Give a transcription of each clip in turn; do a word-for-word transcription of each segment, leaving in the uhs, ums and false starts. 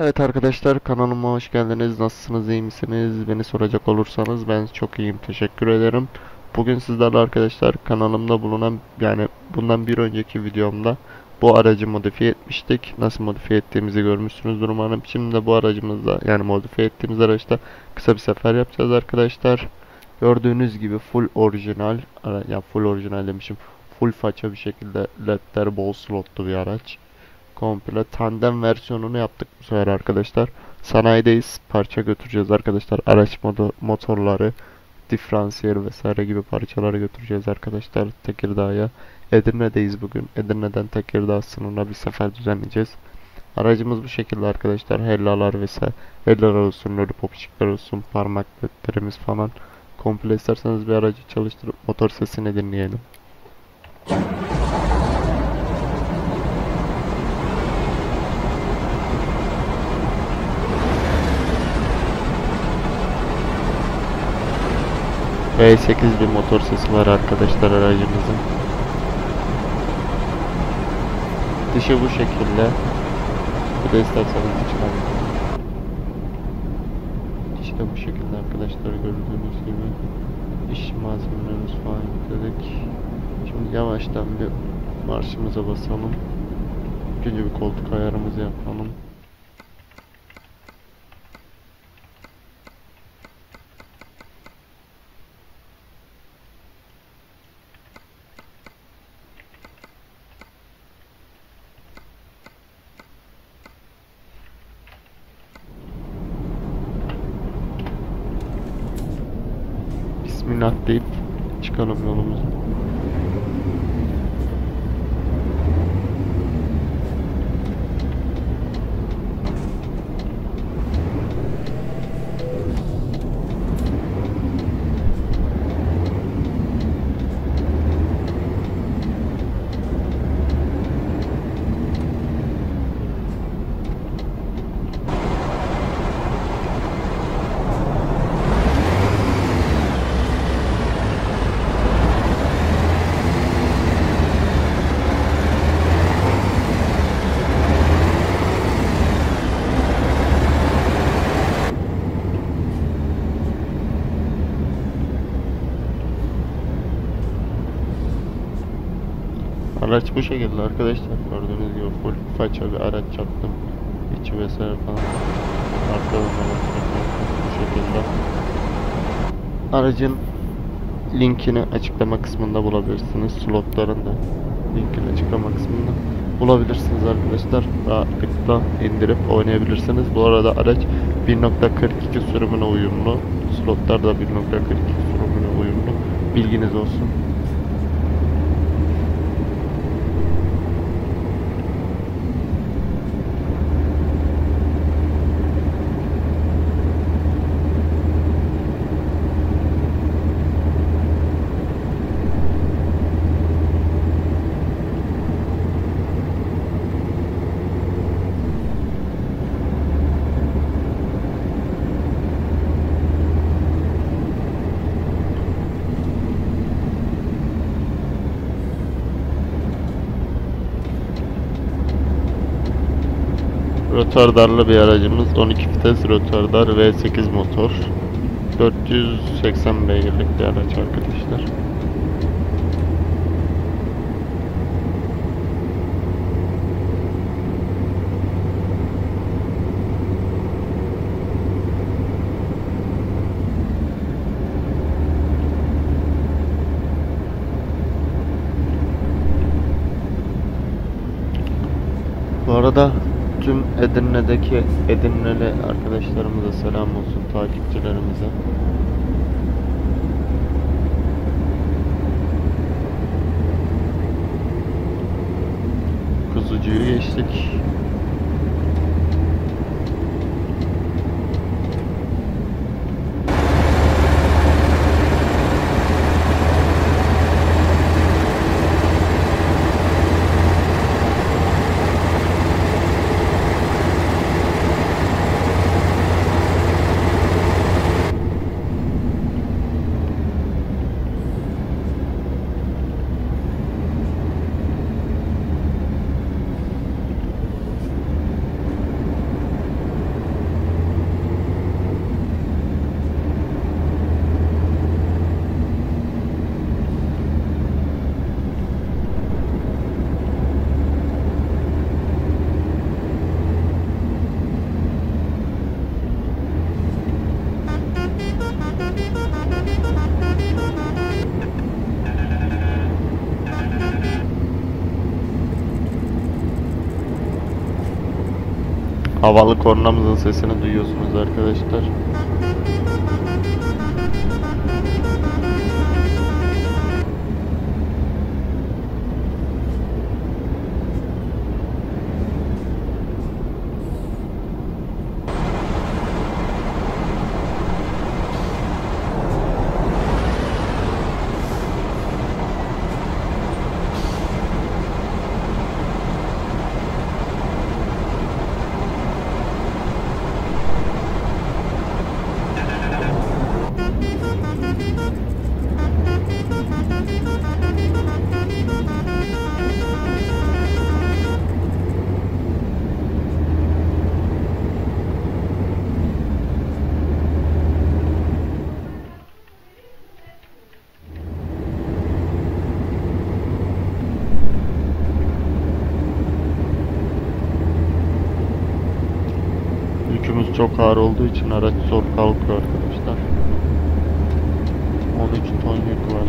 Evet arkadaşlar, kanalıma hoş geldiniz. Nasılsınız, iyi misiniz? Beni soracak olursanız ben çok iyiyim, teşekkür ederim. Bugün sizlerle arkadaşlar kanalımda bulunan, yani bundan bir önceki videomda bu aracı modifiye etmiştik. Nasıl modifiye ettiğimizi görmüşsünüzdür umarım. Şimdi de bu aracımızda, yani modifiye ettiğimiz araçta kısa bir sefer yapacağız arkadaşlar. Gördüğünüz gibi full orijinal, ya full orijinal demişim, full faça bir şekilde ledler bol slotlu bir araç. Komple tandem versiyonunu yaptık bu sefer arkadaşlar. Sanayideyiz, parça götüreceğiz arkadaşlar. Araç modu, motorları, diferansiyel vesaire gibi parçaları götüreceğiz arkadaşlar Tekirdağ'a. Edirne'deyiz bugün. Edirne'den Tekirdağ sınırına bir sefer düzenleyeceğiz. Aracımız bu şekilde arkadaşlar. Hellalar vesaire, hellalar olsun, lollipopçikler olsun, parmak ledlerimiz falan. Komple isterseniz bir aracı çalıştırıp motor sesini dinleyelim. V sekiz bir motor sesi var arkadaşlar aracımızın. Dışı bu şekilde. Bir de isterseniz dışına gidelim. İşte bu şekilde arkadaşlar, gördüğünüz gibi iş malzemelerimiz falan yükledik. Şimdi yavaştan bir marşımıza basalım. İkinci bir koltuk ayarımızı yapalım. Atlayıp çıkalım yolumuza. Araç bu şekilde arkadaşlar, gördüğünüz gibi full faça bir araç yaptım. İçi vesaire falan, arka bu şekilde. Aracın linkini açıklama kısmında bulabilirsiniz, slotların da linkini açıklama kısmında bulabilirsiniz arkadaşlar. Rahatlıkla indirip oynayabilirsiniz. Bu arada araç bir nokta kırk iki sürümüne uyumlu, slotlar da bir nokta kırk iki sürümüne uyumlu, bilginiz olsun. Rotardarlı bir aracımız, on iki vites rotardar V sekiz motor, dört yüz seksen beygirlik bir araç arkadaşlar. Bu arada tüm Edirne'deki Edirne'li arkadaşlarımıza selam olsun, takipçilerimize. Kızılcık'ı geçtik. Havalı kornamızın sesini duyuyorsunuz arkadaşlar. Çok ağır olduğu için araç zor kalkıyor arkadaşlar. on üç ton yük var.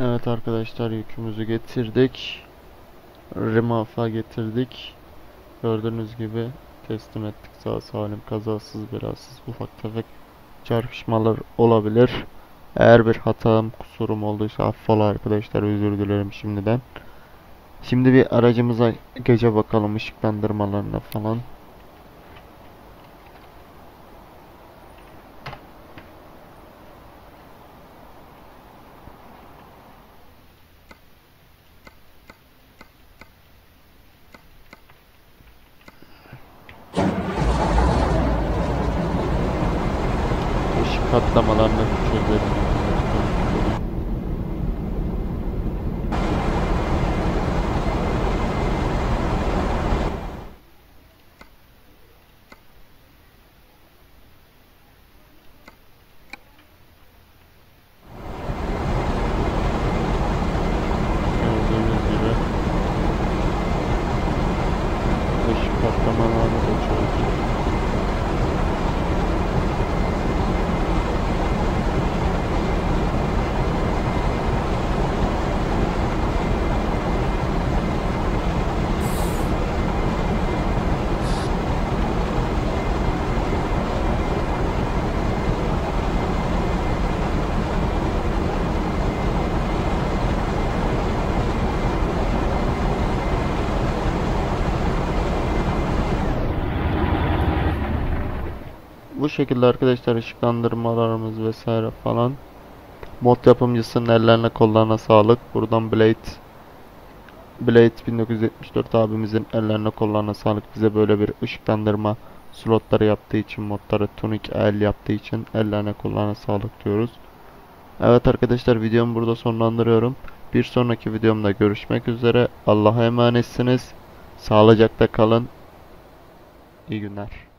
Evet arkadaşlar, yükümüzü getirdik. Remaf'a getirdik. Gördüğünüz gibi teslim ettik sağ salim, kazasız belasız. Ufak tefek çarpışmalar olabilir. Eğer bir hatam, kusurum olduysa affola arkadaşlar, özür dilerim şimdiden. Şimdi bir aracımıza gece bakalım, ışıklandırmalarına falan. Patlamalarını çözelim. Bu şekilde arkadaşlar ışıklandırmalarımız vesaire falan. Mod yapımcısının ellerine kollarına sağlık. Buradan Blade Blade bin dokuz yüz yetmiş dört abimizin ellerine kollarına sağlık. Bize böyle bir ışıklandırma slotları yaptığı için, modları tunik el yaptığı için ellerine kollarına sağlık diyoruz. Evet arkadaşlar, videomu burada sonlandırıyorum. Bir sonraki videomda görüşmek üzere. Allah'a emanetsiniz. Sağlıcakla kalın. İyi günler.